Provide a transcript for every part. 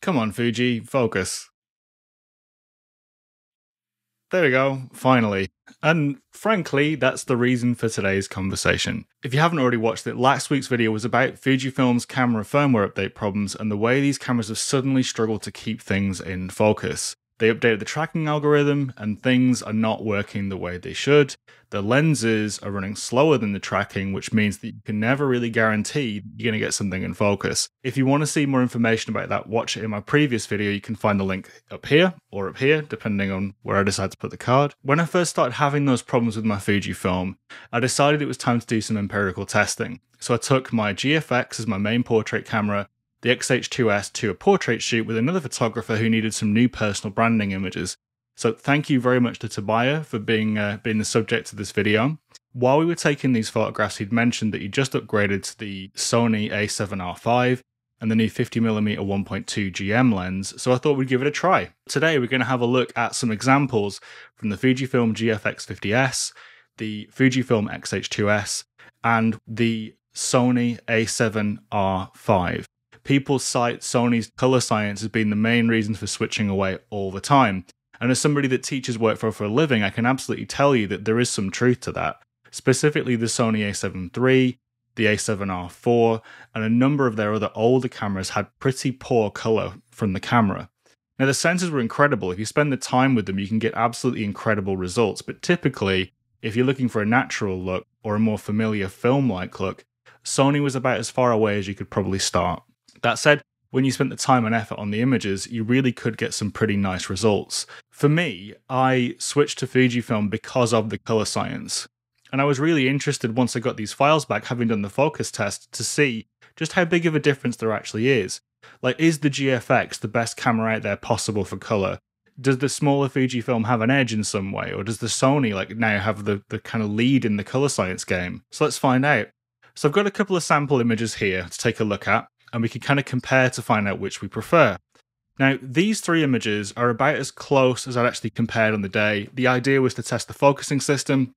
Come on, Fuji, focus. There we go, finally. And frankly, that's the reason for today's conversation. If you haven't already watched it, last week's video was about Fujifilm's camera firmware update problems and the way these cameras have suddenly struggled to keep things in focus. They updated the tracking algorithm and things are not working the way they should. The lenses are running slower than the tracking, which means that you can never really guarantee you're going to get something in focus. If you want to see more information about that, watch it in my previous video. You can find the link up here, depending on where I decide to put the card. When I first started having those problems with my Fujifilm, I decided it was time to do some empirical testing. So I took my GFX as my main portrait camera, the X-H2S to a portrait shoot with another photographer who needed some new personal branding images. So thank you very much to Tobias for being the subject of this video. While we were taking these photographs, he'd mentioned that he just upgraded to the Sony A7R V and the new 50mm 1.2 GM lens, so I thought we'd give it a try. Today we're going to have a look at some examples from the Fujifilm GFX 50S, the Fujifilm X-H2S, and the Sony A7R V. People cite Sony's color science as being the main reason for switching away all the time. And as somebody that teaches work for a living, I can absolutely tell you that there is some truth to that. Specifically the Sony A7III, the A7R IV, and a number of their other older cameras had pretty poor color from the camera. Now the sensors were incredible. If you spend the time with them, you can get absolutely incredible results. But typically, if you're looking for a natural look or a more familiar film-like look, Sony was about as far away as you could probably start. That said, when you spent the time and effort on the images, you really could get some pretty nice results. For me, I switched to Fujifilm because of the color science. And I was really interested once I got these files back, having done the focus test, to see just how big of a difference there actually is. Like, is the GFX the best camera out there possible for color? Does the smaller Fujifilm have an edge in some way? Or does the Sony like now have the kind of lead in the color science game? So let's find out. So I've got a couple of sample images here to take a look at, and we can kind of compare to find out which we prefer. Now, these three images are about as close as I'd actually compared on the day. The idea was to test the focusing system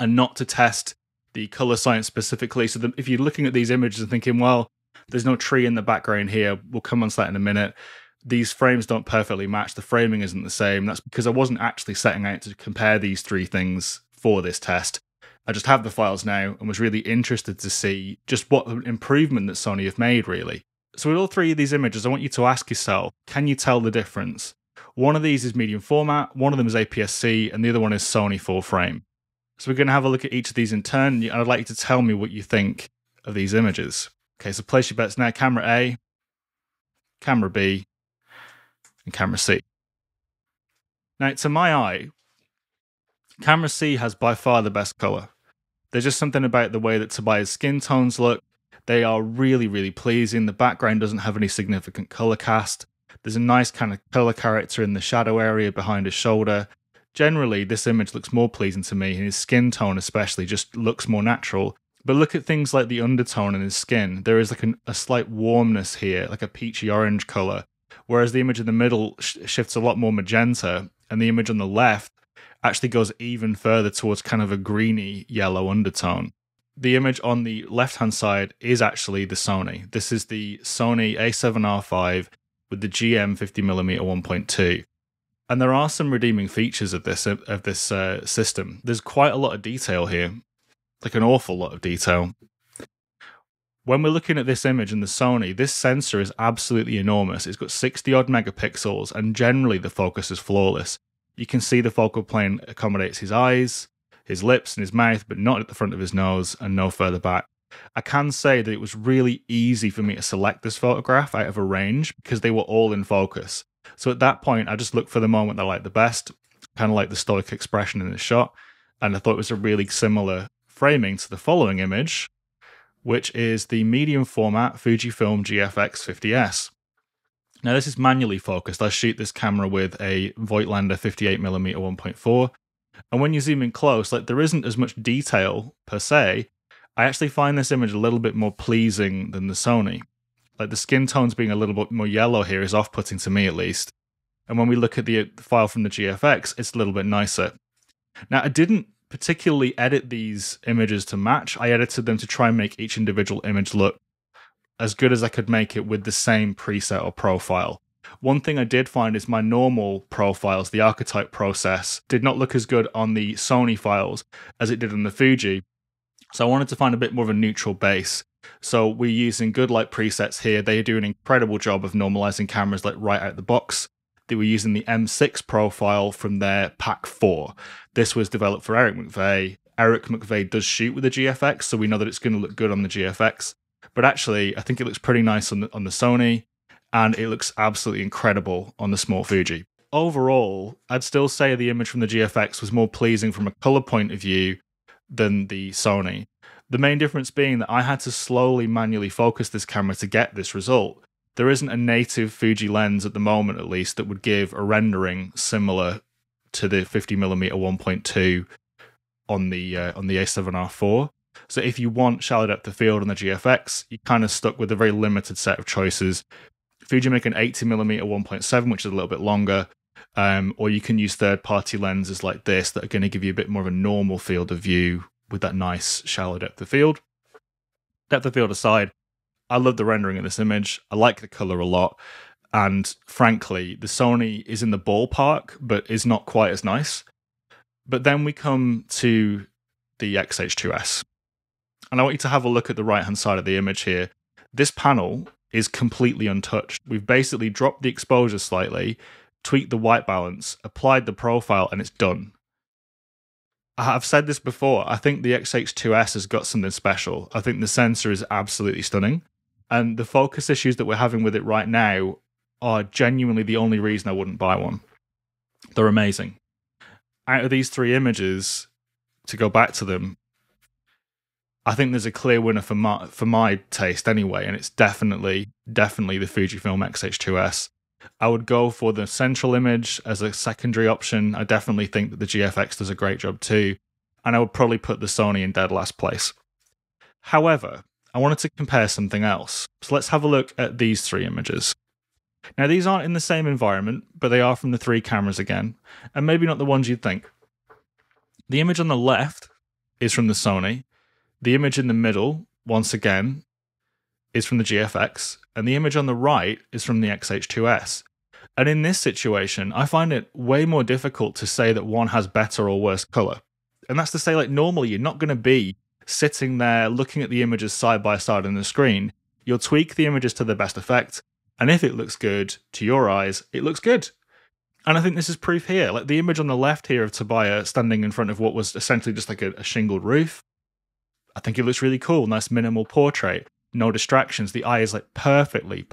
and not to test the color science specifically. So that if you're looking at these images and thinking, well, there's no tree in the background here, we'll come on to that in a minute. These frames don't perfectly match, the framing isn't the same. That's because I wasn't actually setting out to compare these three things for this test. I just have the files now and was really interested to see just what improvement that Sony have made, really. So with all three of these images, I want you to ask yourself, can you tell the difference? One of these is medium format, one of them is APS-C, and the other one is Sony full frame. So we're going to have a look at each of these in turn, and I'd like you to tell me what you think of these images. Okay, so place your bets now. Camera A, camera B, and camera C. Now, to my eye, camera C has by far the best color. There's just something about the way that Tobias' skin tones look. They are really, really pleasing. The background doesn't have any significant color cast. There's a nice kind of color character in the shadow area behind his shoulder. Generally, this image looks more pleasing to me, and his skin tone especially just looks more natural. But look at things like the undertone in his skin. There is like a slight warmness here, like a peachy orange color, whereas the image in the middle shifts a lot more magenta, and the image on the left actually goes even further towards kind of a greeny yellow undertone. The image on the left-hand side is actually the Sony. This is the Sony A7R V with the GM 50mm 1.2. And there are some redeeming features of this system. There's quite a lot of detail here, like an awful lot of detail. When we're looking at this image in the Sony, this sensor is absolutely enormous. It's got 60-odd megapixels, and generally the focus is flawless. You can see the focal plane accommodates his eyes, his lips and his mouth, but not at the front of his nose and no further back. I can say that it was really easy for me to select this photograph out of a range because they were all in focus. So at that point, I just looked for the moment I liked the best, kind of like the stoic expression in the shot. And I thought it was a really similar framing to the following image, which is the medium format Fujifilm GFX 50S. Now this is manually focused. I shoot this camera with a Voigtlander 58mm 1.4. And when you zoom in close, like there isn't as much detail per se. I actually find this image a little bit more pleasing than the Sony. Like the skin tones being a little bit more yellow here is off-putting to me at least. And when we look at the file from the GFX, it's a little bit nicer. Now I didn't particularly edit these images to match. I edited them to try and make each individual image look as good as I could make it with the same preset or profile. One thing I did find is my normal profiles, the archetype process, did not look as good on the Sony files as it did on the Fuji. So I wanted to find a bit more of a neutral base. So we're using Good Light presets here. They do an incredible job of normalizing cameras like right out the box. They were using the M6 profile from their Pack 4. This was developed for Eric McVeigh. Eric McVeigh does shoot with the GFX, so we know that it's going to look good on the GFX. But actually, I think it looks pretty nice on the Sony, and it looks absolutely incredible on the small Fuji. Overall, I'd still say the image from the GFX was more pleasing from a color point of view than the Sony. The main difference being that I had to slowly manually focus this camera to get this result. There isn't a native Fuji lens at the moment, at least, that would give a rendering similar to the 50mm 1.2 on the A7R IV. So if you want shallow depth of field on the GFX, you're kind of stuck with a very limited set of choices. Fuji make an 80mm 1.7, which is a little bit longer, or you can use third-party lenses like this that are going to give you a bit more of a normal field of view with that nice shallow depth of field. Depth of field aside, I love the rendering of this image. I like the color a lot, and frankly, the Sony is in the ballpark, but is not quite as nice. But then we come to the X-H2S, and I want you to have a look at the right-hand side of the image here. This panel is completely untouched. We've basically dropped the exposure slightly, tweaked the white balance, applied the profile, and it's done. I've said this before, I think the X-H2S has got something special. I think the sensor is absolutely stunning, and the focus issues that we're having with it right now are genuinely the only reason I wouldn't buy one. They're amazing. Out of these three images, to go back to them, I think there's a clear winner for my taste anyway, and it's definitely the Fujifilm X-H2S. I would go for the central image as a secondary option. I definitely think that the GFX does a great job too, and I would probably put the Sony in dead last place. However, I wanted to compare something else. So let's have a look at these three images. Now, these aren't in the same environment, but they are from the three cameras again, and maybe not the ones you'd think. The image on the left is from the Sony. The image in the middle, once again, is from the GFX, and the image on the right is from the X-H2S. And in this situation, I find it way more difficult to say that one has better or worse color. And that's to say, like, normally you're not going to be sitting there looking at the images side by side on the screen. You'll tweak the images to their best effect, and if it looks good to your eyes, it looks good. And I think this is proof here. Like, the image on the left here of Tobias standing in front of what was essentially just like a shingled roof, I think it looks really cool. Nice minimal portrait, no distractions. The eye is like perfectly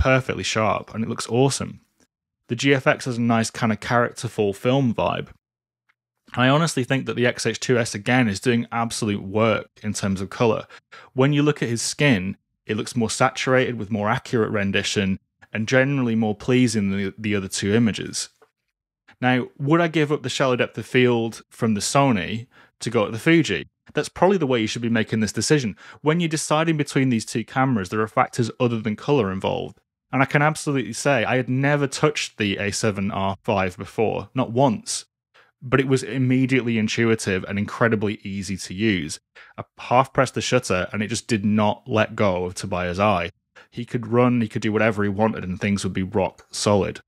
sharp, and it looks awesome. The GFX has a nice kind of characterful film vibe. I honestly think that the X-H2S again is doing absolute work in terms of color. When you look at his skin, it looks more saturated with more accurate rendition and generally more pleasing than the other two images. Now, would I give up the shallow depth of field from the Sony to go at the Fuji? That's probably the way you should be making this decision. When you're deciding between these two cameras, there are factors other than color involved. And I can absolutely say I had never touched the A7R V before, not once, but it was immediately intuitive and incredibly easy to use. I half pressed the shutter and it just did not let go of Tobias' eye. He could run, he could do whatever he wanted, and things would be rock solid.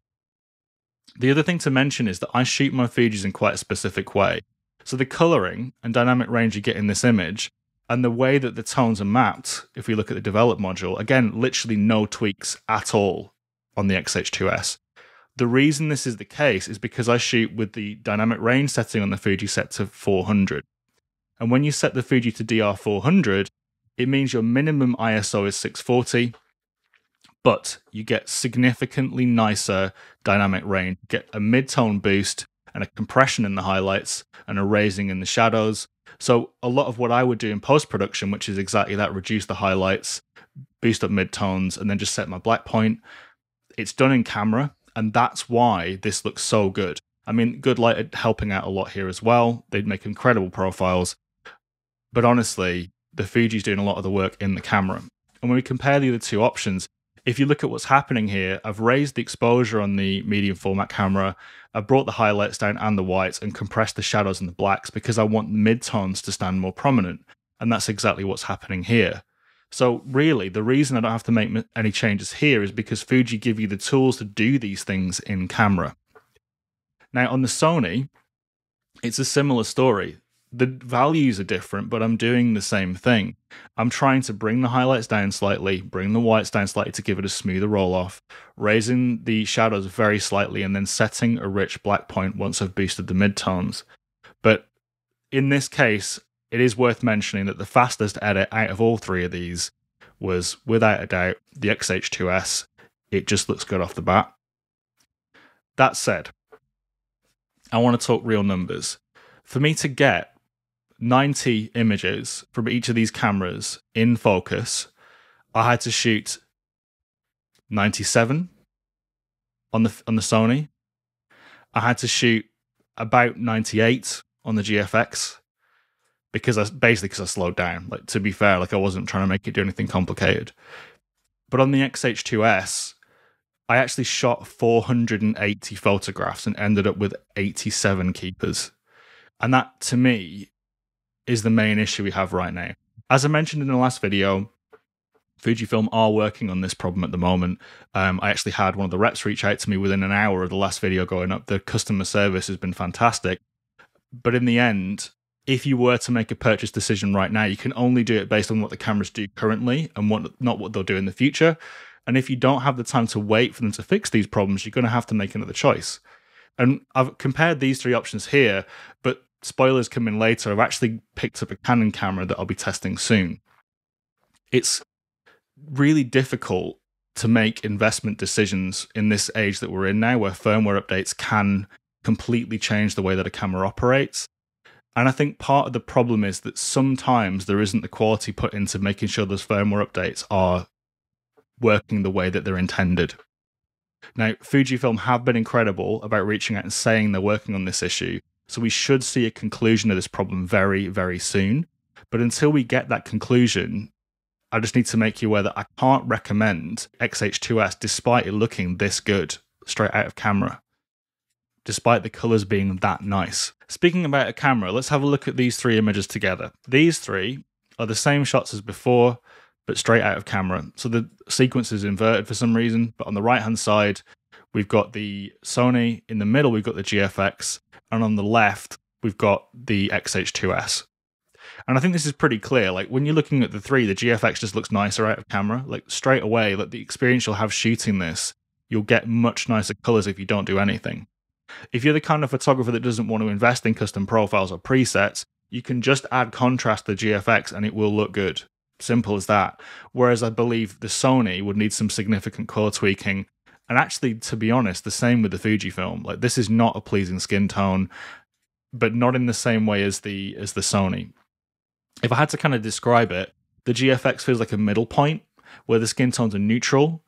The other thing to mention is that I shoot my Fujis in quite a specific way. So the colouring and dynamic range you get in this image, and the way that the tones are mapped, if we look at the develop module, again, literally no tweaks at all on the X-H2S. The reason this is the case is because I shoot with the dynamic range setting on the Fuji set to 400. And when you set the Fuji to DR400, it means your minimum ISO is 640, but you get significantly nicer dynamic range, get a mid-tone boost, and a compression in the highlights, and a raising in the shadows. So a lot of what I would do in post-production, which is exactly that, reduce the highlights, boost up mid-tones, and then just set my black point. It's done in camera, and that's why this looks so good. I mean, Good Light are helping out a lot here as well. They'd make incredible profiles. But honestly, the Fuji's doing a lot of the work in the camera. And when we compare the other two options, if you look at what's happening here, I've raised the exposure on the medium format camera, I've brought the highlights down and the whites, and compressed the shadows and the blacks because I want mid-tones to stand more prominent, and that's exactly what's happening here. So really, the reason I don't have to make any changes here is because Fuji give you the tools to do these things in camera. Now on the Sony, it's a similar story. The values are different, but I'm doing the same thing. I'm trying to bring the highlights down slightly, bring the whites down slightly to give it a smoother roll off, raising the shadows very slightly, and then setting a rich black point once I've boosted the midtones. But in this case, it is worth mentioning that the fastest edit out of all three of these was, without a doubt, the X-H2S. It just looks good off the bat. That said, I want to talk real numbers. For me to get 90 images from each of these cameras in focus, I had to shoot 97 on the Sony. I had to shoot about 98 on the GFX because I slowed down. Like, to be fair, like, I wasn't trying to make it do anything complicated. But on the X-H2S, I actually shot 480 photographs and ended up with 87 keepers. And that, to me, is the main issue we have right now. As I mentioned in the last video, Fujifilm are working on this problem at the moment. I actually had one of the reps reach out to me within an hour of the last video going up. The customer service has been fantastic. But in the end, if you were to make a purchase decision right now, you can only do it based on what the cameras do currently and not what they'll do in the future. And if you don't have the time to wait for them to fix these problems, you're going to have to make another choice. And I've compared these three options here, but spoilers come in later. I've actually picked up a Canon camera that I'll be testing soon. It's really difficult to make investment decisions in this age that we're in now, where firmware updates can completely change the way that a camera operates. And I think part of the problem is that sometimes there isn't the quality put into making sure those firmware updates are working the way that they're intended. Now, Fujifilm have been incredible about reaching out and saying they're working on this issue, so we should see a conclusion to this problem very, very soon. But until we get that conclusion, I just need to make you aware that I can't recommend X-H2S despite it looking this good straight out of camera, despite the colors being that nice. Speaking about a camera, let's have a look at these three images together. These three are the same shots as before, but straight out of camera. So the sequence is inverted for some reason, but on the right-hand side, we've got the Sony, in the middle we've got the GFX, and on the left we've got the X-H2S. And I think this is pretty clear. Like, when you're looking at the three, the GFX just looks nicer out of camera. Like, straight away, like, the experience you'll have shooting this, you'll get much nicer colors if you don't do anything. If you're the kind of photographer that doesn't want to invest in custom profiles or presets, you can just add contrast to the GFX and it will look good. Simple as that. Whereas I believe the Sony would need some significant color tweaking. And actually, to be honest, the same with the Fujifilm. Like, this is not a pleasing skin tone, but not in the same way as the Sony. If I had to kind of describe it, the GFX feels like a middle point where the skin tones are neutral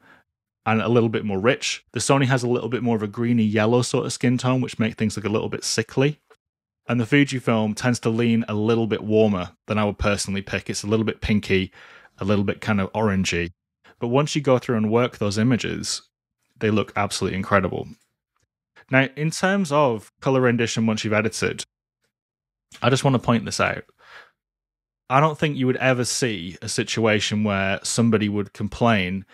and a little bit more rich. The Sony has a little bit more of a greeny yellow sort of skin tone, which makes things look a little bit sickly. And the Fujifilm tends to lean a little bit warmer than I would personally pick. It's a little bit pinky, a little bit kind of orangey. But once you go through and work those images, they look absolutely incredible. Now, in terms of color rendition once you've edited, I just want to point this out. I don't think you would ever see a situation where somebody would complain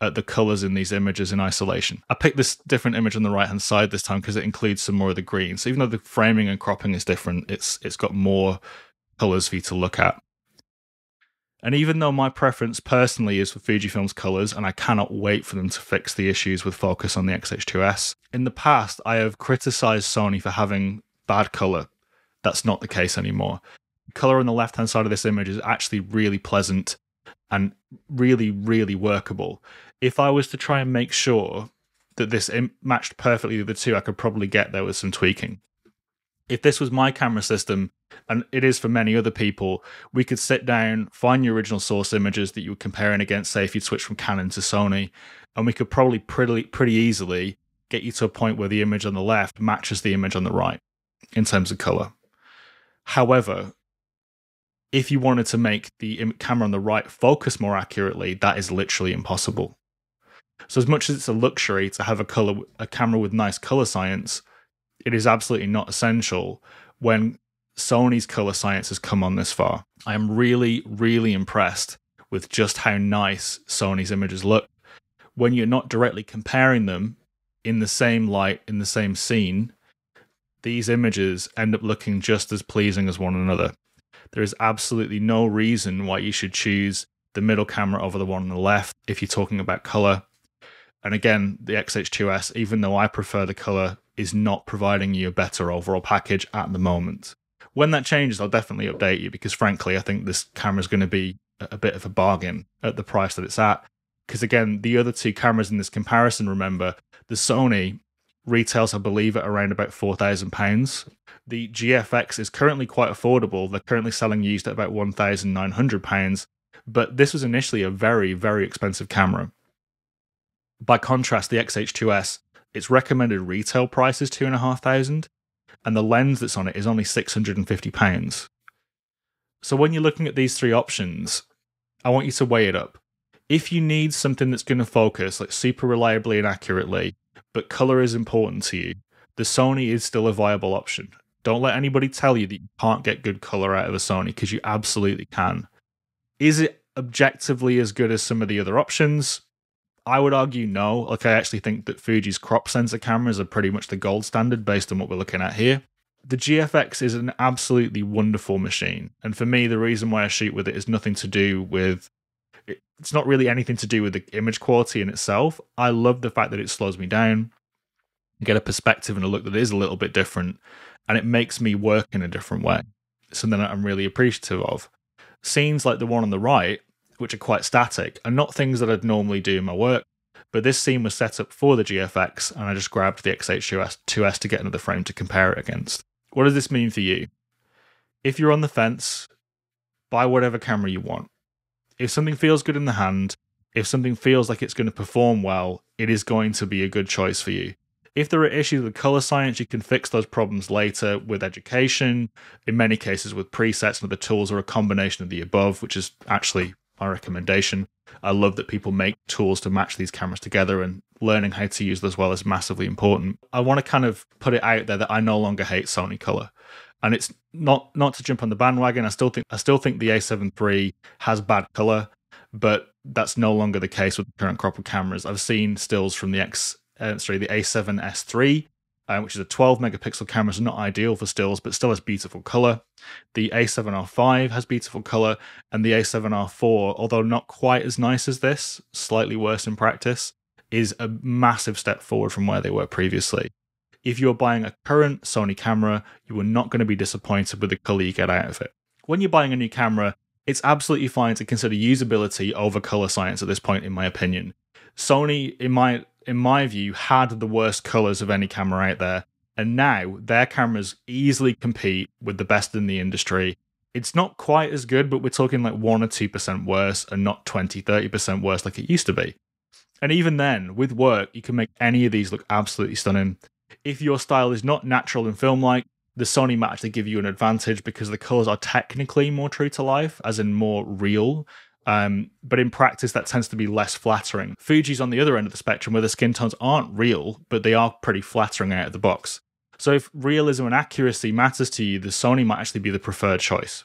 at the colors in these images in isolation. I picked this different image on the right-hand side this time because it includes some more of the green. So even though the framing and cropping is different, it's got more colors for you to look at. And even though my preference personally is for Fujifilm's colors, and I cannot wait for them to fix the issues with focus on the X-H2S, in the past I have criticized Sony for having bad color. That's not the case anymore. The color on the left-hand side of this image is actually really pleasant and really, really workable. If I was to try and make sure that this matched perfectly the two, I could probably get there with some tweaking. If this was my camera system, and it is for many other people, we could sit down, find your original source images that you were comparing against, say if you'd switch from Canon to Sony, and we could probably pretty easily get you to a point where the image on the left matches the image on the right in terms of color. However, if you wanted to make the camera on the right focus more accurately, that is literally impossible. So as much as it's a luxury to have a camera with nice color science, it is absolutely not essential when Sony's color science has come on this far. I am really, really impressed with just how nice Sony's images look when you're not directly comparing them in the same light, in the same scene. These images end up looking just as pleasing as one another. There is absolutely no reason why you should choose the middle camera over the one on the left if you're talking about color. And again, the X-H2S, even though I prefer the color, is not providing you a better overall package at the moment. When that changes, I'll definitely update you, because frankly, I think this camera is going to be a bit of a bargain at the price that it's at. Because again, the other two cameras in this comparison, remember, the Sony retails, I believe, at around about £4,000. The GFX is currently quite affordable. They're currently selling used at about £1,900, but this was initially a very, very expensive camera. By contrast, the X-H2S, its recommended retail price is £2,500, and the lens that's on it is only £650. So when you're looking at these three options, I want you to weigh it up. If you need something that's going to focus like super reliably and accurately, but color is important to you, the Sony is still a viable option. Don't let anybody tell you that you can't get good color out of a Sony, because you absolutely can. Is it objectively as good as some of the other options? I would argue no. Like, I actually think that Fuji's crop sensor cameras are pretty much the gold standard based on what we're looking at here. The GFX is an absolutely wonderful machine. And for me, the reason why I shoot with it is nothing to do with... It's not really anything to do with the image quality in itself. I love the fact that it slows me down. I get a perspective and a look that is a little bit different, and it makes me work in a different way. It's something that I'm really appreciative of. Scenes like the one on the right, which are quite static, are not things that I'd normally do in my work, but this scene was set up for the GFX, and I just grabbed the X-H2S to get another frame to compare it against. What does this mean for you? If you're on the fence, buy whatever camera you want. If something feels good in the hand, if something feels like it's going to perform well, it is going to be a good choice for you. If there are issues with color science, you can fix those problems later with education, in many cases with presets and other tools, or a combination of the above, which is actually my recommendation. I love that people make tools to match these cameras together, and learning how to use them as well is massively important. I want to kind of put it out there that I no longer hate Sony color. And it's not to jump on the bandwagon. I still think the A7III has bad color, but that's no longer the case with the current crop of cameras. I've seen stills from the A7S III, which is a 12-megapixel camera, so not ideal for stills, but still has beautiful color. The A7R V has beautiful color, and the A7R IV, although not quite as nice as this, slightly worse in practice, is a massive step forward from where they were previously. If you're buying a current Sony camera, you are not going to be disappointed with the color you get out of it. When you're buying a new camera, it's absolutely fine to consider usability over color science at this point, in my opinion. Sony, in my view, had the worst colors of any camera out there, and now their cameras easily compete with the best in the industry. It's not quite as good, but we're talking like 1 or 2% worse, and not 20, 30% worse like it used to be. And even then, with work, you can make any of these look absolutely stunning. If your style is not natural and film-like, the Sony might actually give you an advantage, because the colors are technically more true to life, as in more real, but in practice that tends to be less flattering. Fuji's on the other end of the spectrum, where the skin tones aren't real, but they are pretty flattering out of the box. So if realism and accuracy matters to you, the Sony might actually be the preferred choice.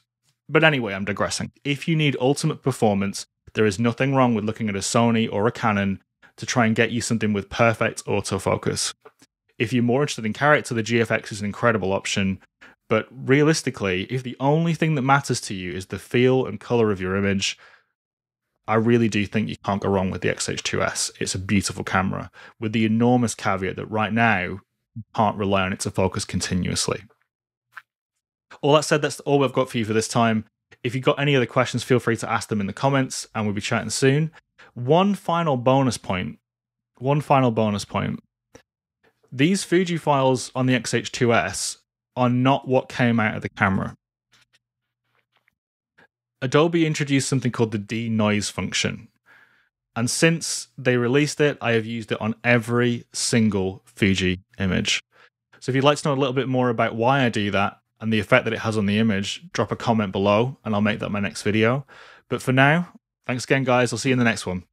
But anyway, I'm digressing. If you need ultimate performance, there is nothing wrong with looking at a Sony or a Canon to try and get you something with perfect autofocus. If you're more interested in character, the GFX is an incredible option, but realistically, if the only thing that matters to you is the feel and color of your image, I really do think you can't go wrong with the X-H2S. It's a beautiful camera, with the enormous caveat that right now, you can't rely on it to focus continuously. All that said, that's all I've got for you for this time. If you've got any other questions, feel free to ask them in the comments, and we'll be chatting soon. One final bonus point. These Fuji files on the X-H2S are not what came out of the camera. Adobe introduced something called the denoise function, and since they released it, I have used it on every single Fuji image. So if you'd like to know a little bit more about why I do that and the effect that it has on the image, drop a comment below and I'll make that my next video. But for now, thanks again guys, I'll see you in the next one.